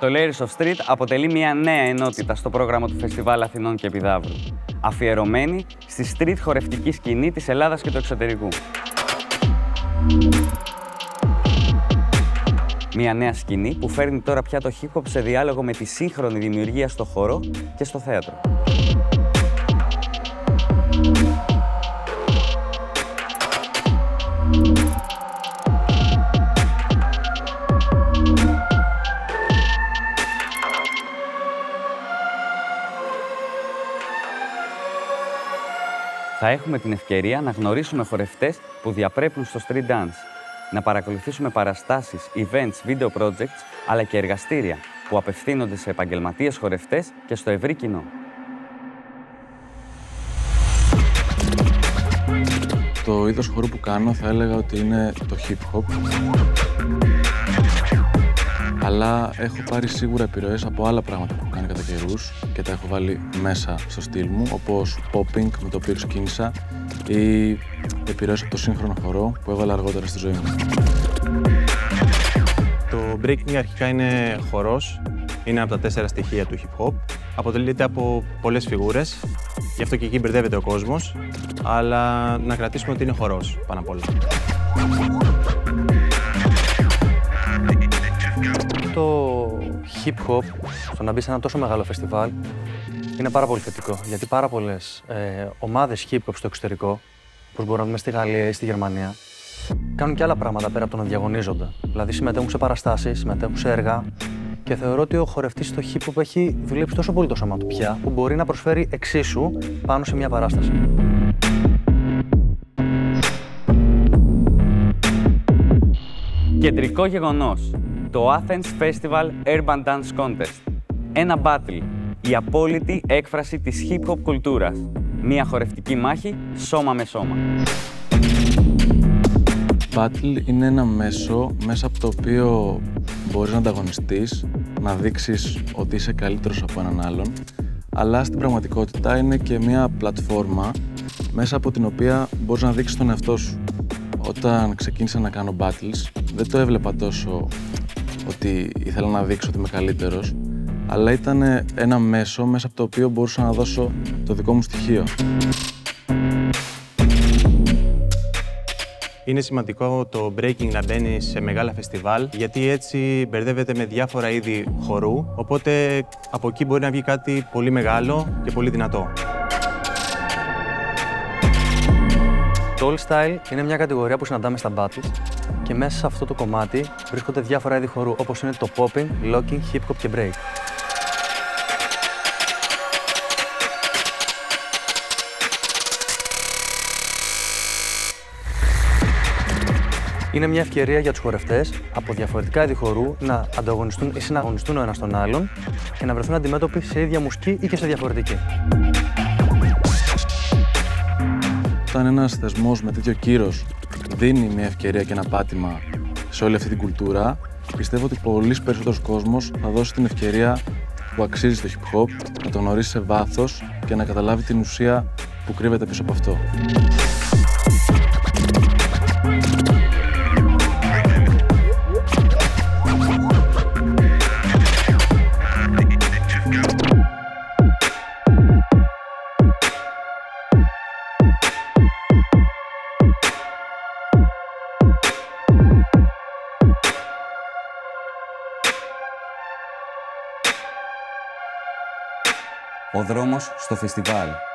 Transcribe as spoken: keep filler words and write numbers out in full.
Το Layers of Street αποτελεί μια νέα ενότητα στο πρόγραμμα του Φεστιβάλ Αθηνών και Επιδαύρου, αφιερωμένη στη street χορευτική σκηνή της Ελλάδας και του εξωτερικού. Μια νέα σκηνή που φέρνει τώρα πια το hip-hop σε διάλογο με τη σύγχρονη δημιουργία στο χορό και στο θέατρο. Θα έχουμε την ευκαιρία να γνωρίσουμε χορευτές που διαπρέπουν στο street dance, να παρακολουθήσουμε παραστάσεις, events, video projects, αλλά και εργαστήρια που απευθύνονται σε επαγγελματίες χορευτές και στο ευρύ κοινό. Το είδος χορού που κάνω θα έλεγα ότι είναι το hip-hop. Αλλά έχω πάρει σίγουρα επιρροές από άλλα πράγματα που έχω κάνει κατά καιρούς και τα έχω βάλει μέσα στο στυλ μου, όπως popping, με το οποίο ξεκίνησα, ή επιρροές από το σύγχρονο χορό που έβαλα αργότερα στη ζωή μου. Το breaking αρχικά είναι χορός, είναι από τα τέσσερα στοιχεία του hip-hop. Αποτελείται από πολλές φιγούρες, γι' αυτό και εκεί μπερδεύεται ο κόσμος, αλλά να κρατήσουμε ότι είναι χορός πάνω απ' όλα. Το hip-hop, στο να μπει σε ένα τόσο μεγάλο φεστιβάλ, είναι πάρα πολύ θετικό. Γιατί πάρα πολλές ε, ομάδες hip-hop στο εξωτερικό, όπως μπορούμε να δούμε στη Γαλλία ή στη Γερμανία, κάνουν και άλλα πράγματα πέρα από το να διαγωνίζονται. Δηλαδή, συμμετέχουν σε παραστάσεις, συμμετέχουν σε έργα. Και θεωρώ ότι ο χορευτής στο hip-hop έχει δουλέψει τόσο πολύ το σώμα του πια, που μπορεί να προσφέρει εξίσου πάνω σε μια παράσταση. Κεντρικό γεγονός. Το Athens Festival Urban Dance Contest. Ένα battle, η απόλυτη έκφραση της hip-hop κουλτούρας. Μία χορευτική μάχη, σώμα με σώμα. Battle είναι ένα μέσο μέσα από το οποίο μπορείς να ανταγωνιστείς, να δείξεις ότι είσαι καλύτερος από έναν άλλον, αλλά στην πραγματικότητα είναι και μία πλατφόρμα μέσα από την οποία μπορείς να δείξεις τον εαυτό σου. Όταν ξεκίνησα να κάνω battles, δεν το έβλεπα τόσο ότι ήθελα να δείξω ότι είμαι καλύτερος, αλλά ήταν ένα μέσο μέσα από το οποίο μπορούσα να δώσω το δικό μου στοιχείο. Είναι σημαντικό το breaking να μπαίνει σε μεγάλα φεστιβάλ, γιατί έτσι μπερδεύεται με διάφορα είδη χορού, οπότε από εκεί μπορεί να βγει κάτι πολύ μεγάλο και πολύ δυνατό. Το All Style είναι μια κατηγορία που συναντάμε στα battles και μέσα σε αυτό το κομμάτι βρίσκονται διάφορα είδη χορού, όπως είναι το popping, locking, hip-hop και break. Είναι μια ευκαιρία για τους χορευτές από διαφορετικά είδη χορού να ανταγωνιστούν ή συναγωνιστούν ο ένας τον άλλον και να βρεθούν αντιμέτωποι σε ίδια μουσική ή και σε διαφορετική. Όταν ένας θεσμός με τέτοιο κύρος δίνει μια ευκαιρία και ένα πάτημα σε όλη αυτή την κουλτούρα, πιστεύω ότι πολύ περισσότερος κόσμος θα δώσει την ευκαιρία που αξίζει το hip-hop, να το γνωρίσει σε βάθος και να καταλάβει την ουσία που κρύβεται πίσω από αυτό. Ο δρόμος στο φεστιβάλ.